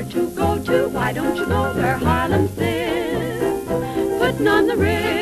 somewhere to go to. Why don't you go where Harlem's is? Puttin' on the Ritz.